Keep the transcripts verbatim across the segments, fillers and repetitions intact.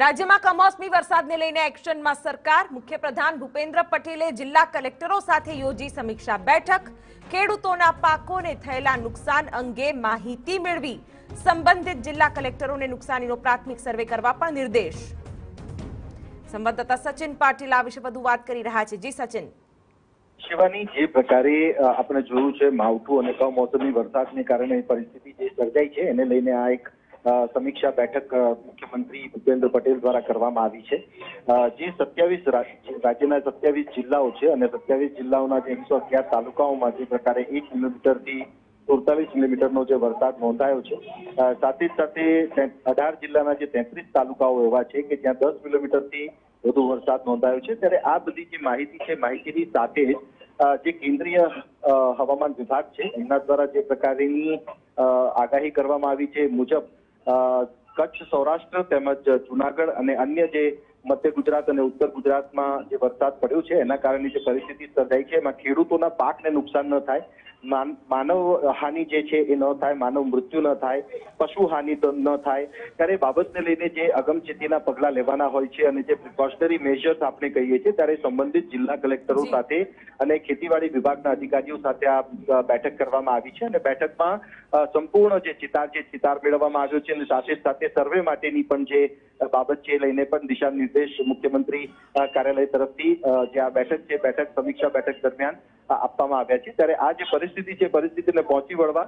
રાજ્યમાં કમોસમી વરસાદને લઈને એક્શનમાં સરકાર. મુખ્યપ્રધાન ભૂપેન્દ્ર પટેલે જિલ્લા કલેક્ટરો સાથે યોજી સમીક્ષા બેઠક. ખેડૂતોના પાકોને થયેલા નુકસાન અંગે માહિતી મેળવી. સંબંધિત જિલ્લા કલેક્ટરોને નુકસાનીનો પ્રાથમિક સર્વે કરવા પણ નિર્દેશ. સંવાદદાતા સચિન પાટીલ આ વિશે વધુ વાત કરી રહ્યા છે. જી સચિન, शिवानी, जे प्रकारे आपणे जोयुं छे मावठुं अने कमोसमी वरसादने कारणे परिस्थिति जे सर्जाई छे एने लईने आ एक समीक्षा बैठक मुख्यमंत्री भूपेन्द्र पटेल द्वारा करवामां आवी छे. जे सत्यावीस राज्यना सत्यावीस जिल्लाओ छे अने सत्यावीस जिल्लाओना जे एकसो अगियार तालुकाओमां जे प्रकारे एक मिलीमीटरथी सुड़तालीस मिलीमीटरनो जे वरसाद नोंधायो छे, साथे साथे अठार जिल्लाना जे तेत्रीस तालुकाओ एवा छे के ज्यां दस मिलीमीटरथी વધુ વરસાદ નોંધાયો છે. ત્યારે આ બધી જે માહિતી છે, માહિતીની સાથે જે કેન્દ્રીય હવામાન વિભાગ છે એના દ્વારા જે પ્રકારની આગાહી કરવામાં આવી છે મુજબ કચ્છ, સૌરાષ્ટ્ર તેમજ જુનાગઢ અને અન્ય જે મધ્ય ગુજરાત અને ઉત્તર ગુજરાતમાં જે વરસાદ પડ્યો છે એના કારણે જે પરિસ્થિતિ સર્જાઈ છે એમાં ખેડૂતોના પાકને નુકસાન ન થાય, માનવ હાનિ જે છે એ ન થાય, માનવ મૃત્યુ ન થાય, પશુ હાનિ ન થાય, ત્યારે બાબતને લઈને જે અગમચેતીના પગલાં લેવાના હોય છે અને જે પ્રિકોશનરી મેજર્સ આપણે કહીએ છીએ, ત્યારે સંબંધિત જિલ્લા કલેક્ટરો સાથે અને ખેતીવાડી વિભાગના અધિકારીઓ સાથે આ બેઠક કરવામાં આવી છે. અને બેઠકમાં સંપૂર્ણ જે ચિતાર છે ચિતાર મેળવવામાં આવ્યો છે અને સાથે સાથે સર્વે માટેની પણ જે બાબત છે લઈને પણ દિશા निर्देश मुख्यमंत्री कार्यालय तरफथी जे आ बैठक छे बैठक समीक्षा बैठक दरमियान આપવામાં આવ્યા છે. ત્યારે આ જે પરિસ્થિતિ છે પરિસ્થિતિને પહોંચી વળવા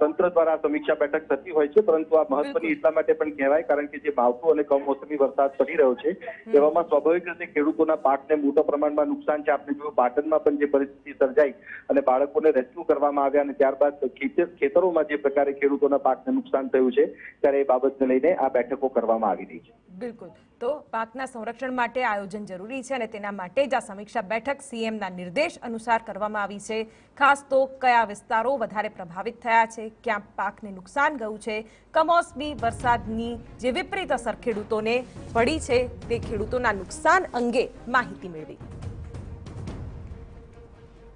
તંત્ર દ્વારા સમીક્ષા બેઠક થતી હોય છે, પરંતુ આ મહત્વની એટલા માટે પણ કહેવાય કારણ કે જે માવઠું અને કમોસમી વરસાદ પડી રહ્યો છે એવામાં સ્વાભાવિક રીતે ખેડૂતોના પાકને મોટા પ્રમાણમાં નુકસાન છે. આપણે જોયું પાટણમાં પણ જે પરિસ્થિતિ સર્જાઈ અને બાળકોને રેસ્ક્યુ કરવામાં આવ્યા અને ત્યારબાદ ખેતરોમાં જે પ્રકારે ખેડૂતોના પાકને નુકસાન થયું છે, ત્યારે એ બાબતને લઈને આ બેઠકો કરવામાં આવી રહી છે. બિલકુલ, તો પાકના સંરક્ષણ માટે આયોજન જરૂરી છે અને તેના માટે જ આ સમીક્ષા બેઠક સીએમના નિર્દેશ અનુસાર કરવામાં આવી છે. ખાસ તો કયા વિસ્તારો વધારે પ્રભાવિત થયા છે, ક્યાં પાકને નુકસાન ગયું છે, કમોસમી વરસાદની જે વિપરીત અસર ખેડૂતોને પડી છે તે ખેડૂતોના નુકસાન અંગે માહિતી મેળવી.